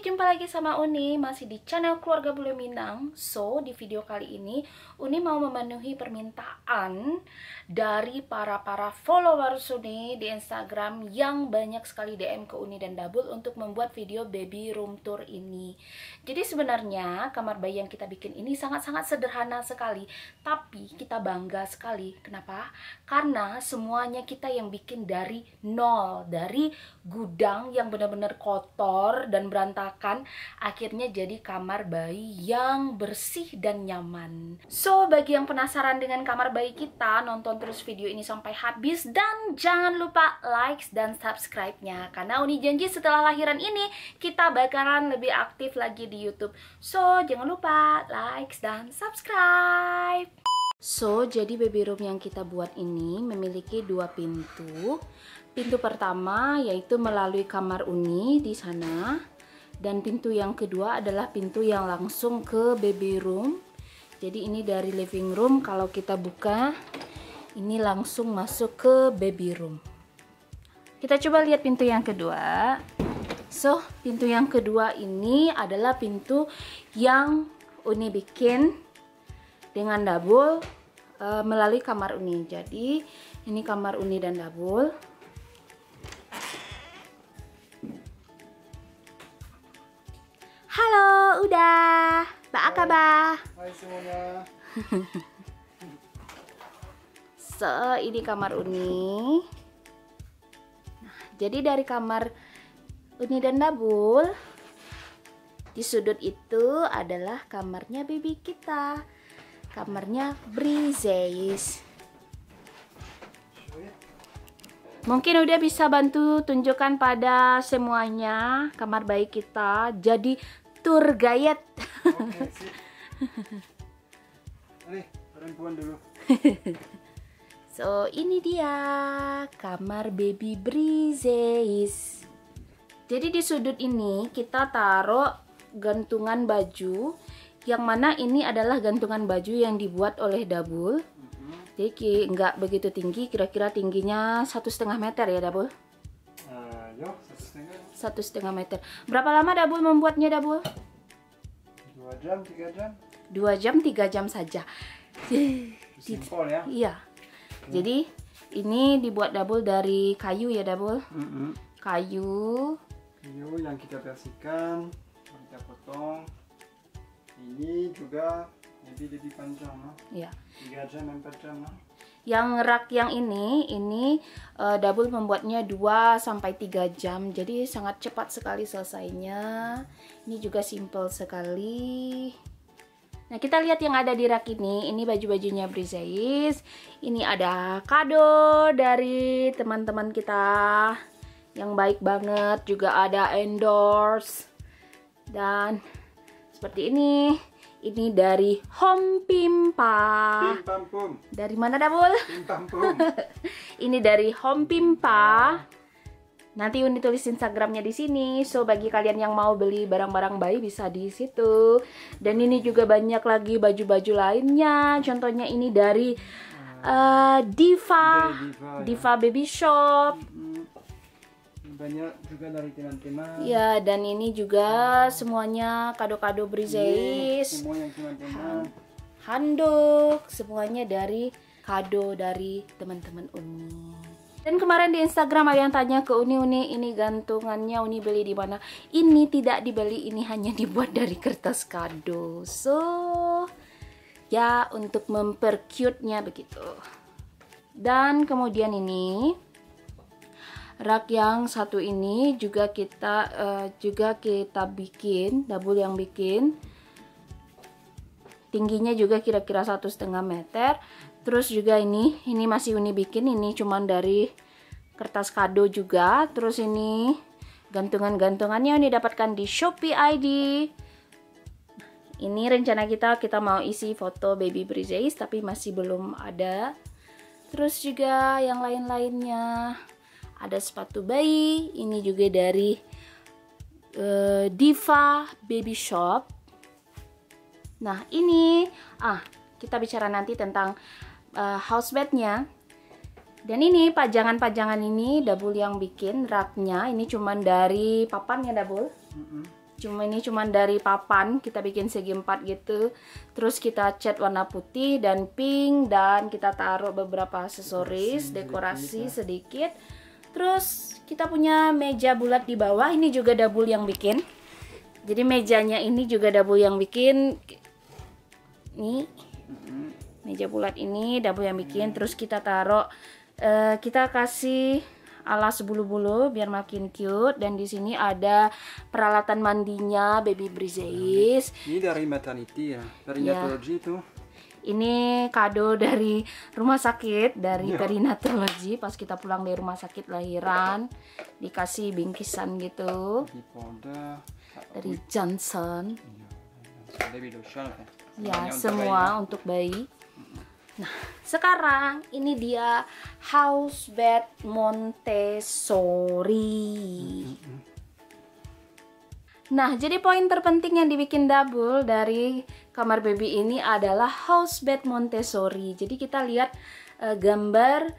jumpa lagi sama Uni, masih di channel Keluarga Bule Minang. So, di video kali ini Uni mau memenuhi permintaan dari para followers Uni di Instagram yang banyak sekali DM ke Uni dan Dabul untuk membuat video baby room tour ini. Jadi sebenarnya kamar bayi yang kita bikin ini sangat-sangat sederhana sekali, tapi kita bangga sekali. Kenapa? Karena semuanya kita yang bikin dari nol, dari gudang yang benar-benar kotor dan berantakan, akhirnya jadi kamar bayi yang bersih dan nyaman. So, bagi yang penasaran dengan kamar bayi kita, nonton terus video ini sampai habis dan jangan lupa like dan subscribe-nya, karena Uni janji setelah lahiran ini kita bakalan lebih aktif lagi di YouTube. So, jangan lupa like dan subscribe. So, jadi baby room yang kita buat ini memiliki dua pintu. Pintu pertama yaitu melalui kamar Uni di sana, dan pintu yang kedua adalah pintu yang langsung ke baby room. Jadi ini dari living room, kalau kita buka ini langsung masuk ke baby room. Kita coba lihat pintu yang kedua. So, pintu yang kedua ini adalah pintu yang Uni bikin dengan Dabul melalui kamar Uni. Jadi ini kamar Uni dan Dabul. Halo udah, Mbak Akabah. Hai semuanya. So, ini kamar Uni. Nah, jadi dari kamar Uni dan Dabul di sudut itu adalah kamarnya baby kita. Kamarnya Breezeis. Mungkin udah bisa bantu tunjukkan pada semuanya kamar bayi kita. Jadi tour gayet. Oke, sih. Alih, perempuan dulu. So, ini dia kamar baby Breezeis. Jadi di sudut ini kita taruh gantungan baju, yang mana ini adalah gantungan baju yang dibuat oleh Dabul. Jadi nggak begitu tinggi, kira-kira tingginya 1,5 meter ya Dabul? Yo, 1,5 meter. Berapa lama Dabul membuatnya Dabul? 2 jam 3 jam. 2 jam 3 jam saja. Simpel ya? Iya. Jadi ini dibuat Dabul dari kayu ya Dabul? Kayu yang kita bersihkan, kita potong. Ini juga lebih panjang, no? Ya. 3 jam, 4 jam, no? Yang rak yang ini Dabul membuatnya 2 sampai 3 jam. Jadi sangat cepat sekali selesainya. Ini juga simple sekali. Nah, kita lihat yang ada di rak ini. Ini baju-bajunya Breezeis. Ini ada kado dari teman-teman kita yang baik banget. Juga ada endorse. Dan seperti ini dari Hompimpa. Dari mana Dabul? Ini dari Hompimpa. Nanti Uni tulis Instagramnya di sini. So, bagi kalian yang mau beli barang-barang bayi bisa di situ. Dan ini juga banyak lagi baju-baju lainnya. Contohnya ini dari Diva Baby Shop. Banyak juga dari teman-teman ya, dan ini juga semuanya kado-kado Breezeis, handuk, semuanya dari kado dari teman-teman Uni. Dan kemarin di Instagram ada yang tanya ke Uni, ini gantungannya Uni beli di mana? Ini tidak dibeli, ini hanya dibuat dari kertas kado. So ya, untuk mempercute-nya begitu. Dan kemudian ini rak yang satu ini juga kita bikin, Dabul yang bikin. Tingginya juga kira-kira 1,5 meter. Terus juga ini masih Uni bikin, ini cuman dari kertas kado juga. Terus ini gantungan-gantungannya Uni dapatkan di Shopee ID. Ini rencana kita mau isi foto baby Breezeis, tapi masih belum ada. Terus juga yang lain-lainnya. Ada sepatu bayi, ini juga dari Diva Baby Shop. Nah, ini kita bicara nanti tentang house bednya. Dan ini pajangan-pajangan ini Dabul yang bikin, raknya ini cuman dari papannya Dabul. Cuma ini cuman dari papan, kita bikin segi empat gitu. Terus kita cat warna putih dan pink, dan kita taruh beberapa aksesoris, dekorasi sedikit. Terus kita punya meja bulat di bawah, ini juga Dabul yang bikin. Jadi mejanya ini juga Dabul yang bikin. Nih, meja bulat ini Dabul yang bikin. Terus kita taruh, kita kasih alas bulu-bulu biar makin cute, dan di sini ada peralatan mandinya baby Breezeis. Ini dari maternity ya, dari perinatologi itu. Ini kado dari rumah sakit, dari perinatologi pas kita pulang dari rumah sakit lahiran, dikasih bingkisan gitu. Dari Johnson. Ya, semua untuk bayi. Nah, sekarang ini dia house bed Montessori. Nah, jadi poin terpenting yang dibikin Dabul dari kamar baby ini adalah house bed Montessori. Jadi kita lihat gambar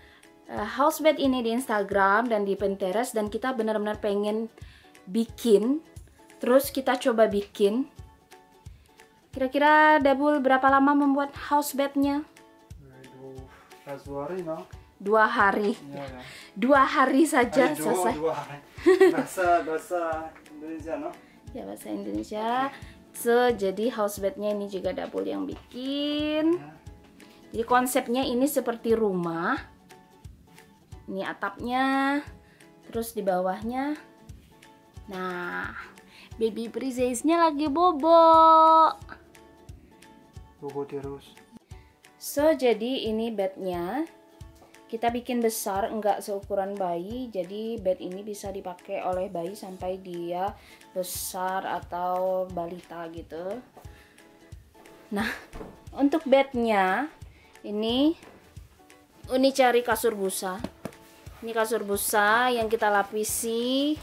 house bed ini di Instagram dan di Pinterest, dan kita benar-benar pengen bikin. Terus kita coba bikin. Kira-kira Dabul berapa lama membuat house bednya? 2 hari, no? 2 hari ya, ya. 2 hari saja selesai. Bahasa Indonesia, no? Ya, bahasa Indonesia. So, jadi house bednya ini juga Dabul yang bikin. Jadi konsepnya ini seperti rumah. Ini atapnya. Terus di bawahnya. Nah, baby Breezeisnya lagi bobo. Bobo terus. So, jadi ini bednya. Kita bikin besar, enggak seukuran bayi. Jadi bed ini bisa dipakai oleh bayi sampai dia besar atau balita gitu. Nah, untuk bednya ini Uni cari kasur busa. Ini kasur busa yang kita lapisi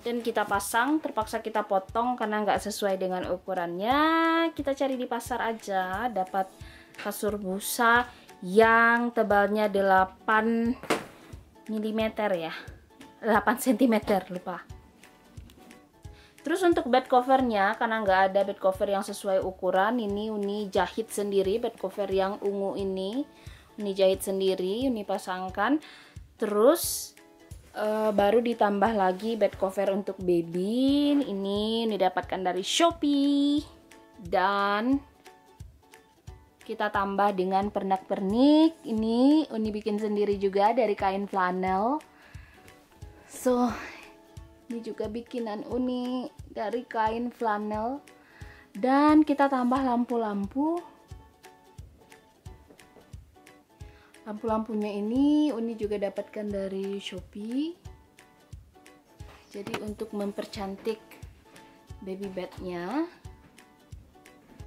dan kita pasang. Terpaksa kita potong karena enggak sesuai dengan ukurannya. Kita cari di pasar aja, dapat kasur busa yang tebalnya 8 mm ya, 8 cm, lupa. Terus untuk bed covernya, karena nggak ada bed cover yang sesuai ukuran, ini Uni jahit sendiri. Bed cover yang ungu ini Uni jahit sendiri, Uni pasangkan. Terus baru ditambah lagi bed cover untuk baby. Ini Uni dapatkan dari Shopee, dan kita tambah dengan pernak-pernik. Ini Uni bikin sendiri juga dari kain flanel. So, ini juga bikinan Uni dari kain flanel. Dan kita tambah lampu-lampu. Lampu-lampunya ini Uni juga dapatkan dari Shopee. Jadi untuk mempercantik baby bednya.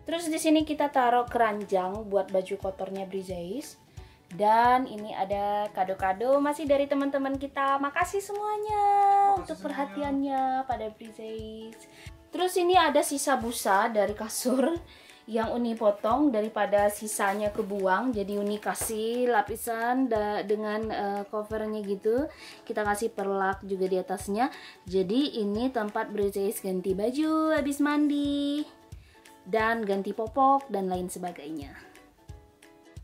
Terus di sini kita taruh keranjang buat baju kotornya Breezeis. Dan ini ada kado-kado masih dari teman-teman kita. Makasih semuanya untuk perhatiannya pada Breezeis. Terus ini ada sisa busa dari kasur yang Uni potong, daripada sisanya kebuang. Jadi Uni kasih lapisan dengan covernya gitu. Kita kasih perlak juga di atasnya. Jadi ini tempat Breezeis ganti baju habis mandi, dan ganti popok dan lain sebagainya.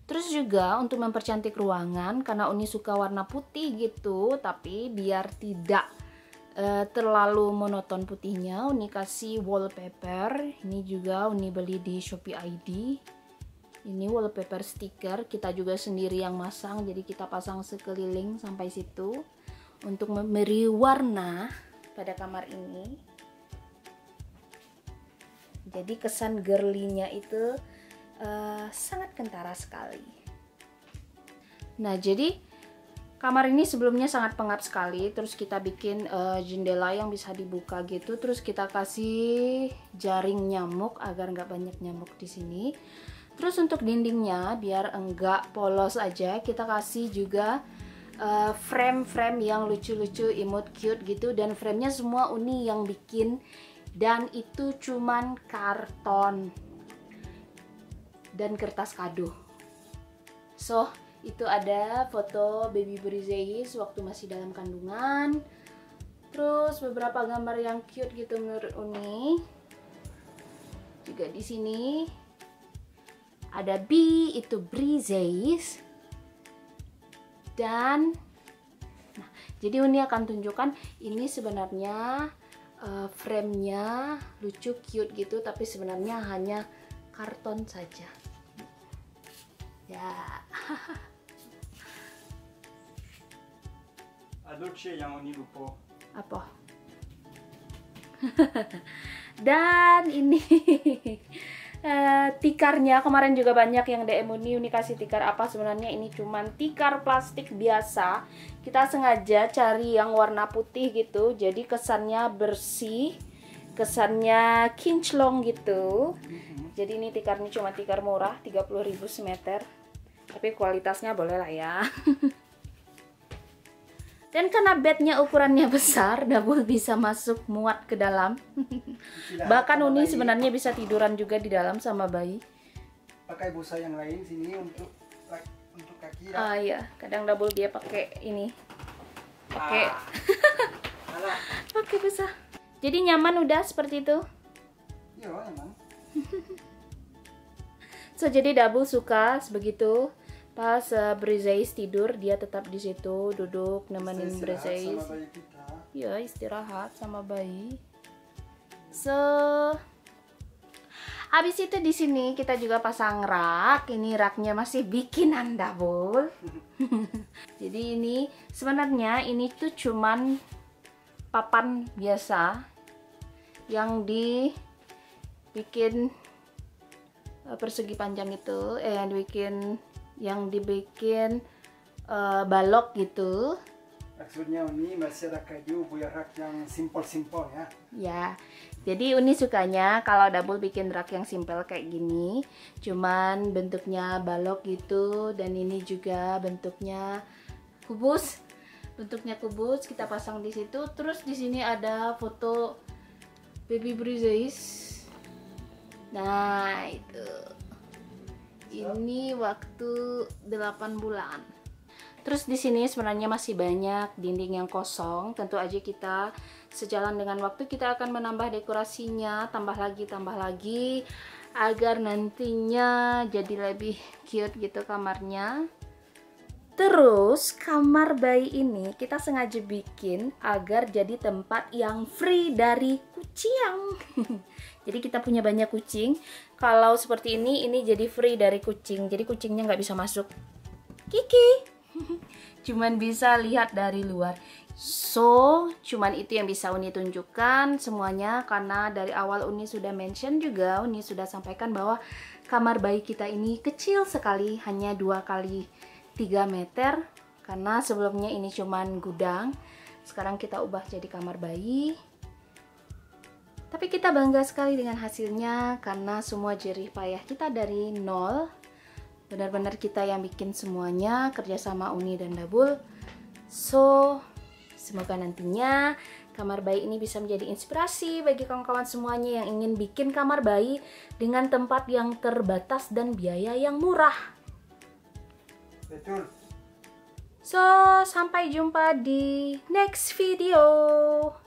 Terus juga untuk mempercantik ruangan, karena Uni suka warna putih gitu, tapi biar tidak terlalu monoton putihnya, Uni kasih wallpaper. Ini juga Uni beli di Shopee ID. Ini wallpaper stiker, kita juga sendiri yang masang. Jadi kita pasang sekeliling sampai situ untuk memberi warna pada kamar ini. Jadi kesan girly-nya itu sangat kentara sekali. Nah, jadi kamar ini sebelumnya sangat pengap sekali. Terus kita bikin jendela yang bisa dibuka gitu. Terus kita kasih jaring nyamuk agar nggak banyak nyamuk di sini. Terus untuk dindingnya biar enggak polos aja, kita kasih juga frame-frame yang lucu-lucu, imut, cute gitu. Dan framenya semua Uni yang bikin. Dan itu cuman karton dan kertas kado. So, itu ada foto baby Breezeis waktu masih dalam kandungan. Terus beberapa gambar yang cute gitu menurut Uni. Juga di sini ada bee, itu Breezeis. Dan nah, jadi Uni akan tunjukkan ini sebenarnya frame-nya lucu cute gitu, tapi sebenarnya hanya karton saja. Ya. Adulce yang Uni lupa. Apa? Dan ini tikarnya kemarin juga banyak yang DM Uni kasih tikar apa, sebenarnya ini cuman tikar plastik biasa. Kita sengaja cari yang warna putih gitu, jadi kesannya bersih, kesannya kinclong gitu. Jadi ini tikarnya cuma tikar murah, 30.000 semeter, tapi kualitasnya boleh lah ya. Dan karena bednya ukurannya besar, Dabul bisa masuk muat ke dalam. Bahkan Uni sebenarnya bisa tiduran juga di dalam sama bayi. Pakai busa yang lain sini untuk kaki. Ah iya, kadang Dabul dia pakai ini. Pakai. Pakai busa. Jadi nyaman udah seperti itu? Iya, nyaman. So jadi Dabul suka begitu. Pas Breezeis tidur, dia tetap di situ duduk nemenin Breezeis. Ya, istirahat sama bayi. So, habis itu di sini kita juga pasang rak. Ini raknya masih bikinan Dabul. Jadi ini sebenarnya ini tuh cuman papan biasa yang dibikin persegi panjang itu, yang dibikin balok gitu. Maksudnya Uni masih ada kayu buat rak yang simpel-simpel ya. Ya, jadi Uni sukanya kalau Dabul bikin rak yang simpel kayak gini, cuman bentuknya balok gitu, dan ini juga bentuknya kubus. Bentuknya kubus kita pasang di situ. Terus di sini ada foto baby Breezeis. Nah, itu. Ini waktu 8 bulan. Terus di sini sebenarnya masih banyak dinding yang kosong. Tentu aja kita sejalan dengan waktu kita akan menambah dekorasinya, tambah lagi agar nantinya jadi lebih cute gitu kamarnya. Terus kamar bayi ini kita sengaja bikin agar jadi tempat yang free dari kucing. Jadi kita punya banyak kucing. Kalau seperti ini jadi free dari kucing. Jadi kucingnya nggak bisa masuk. Kiki. Cuman bisa lihat dari luar. So, cuman itu yang bisa Uni tunjukkan semuanya, karena dari awal Uni sudah mention juga, Uni sudah sampaikan bahwa kamar bayi kita ini kecil sekali, hanya 2 kali 3 meter, karena sebelumnya ini cuman gudang, sekarang kita ubah jadi kamar bayi. Tapi kita bangga sekali dengan hasilnya, karena semua jerih payah kita dari nol, benar-benar kita yang bikin semuanya, kerjasama Uni dan Dabul. So, semoga nantinya kamar bayi ini bisa menjadi inspirasi bagi kawan-kawan semuanya yang ingin bikin kamar bayi dengan tempat yang terbatas dan biaya yang murah. Betul. So, sampai jumpa di next video.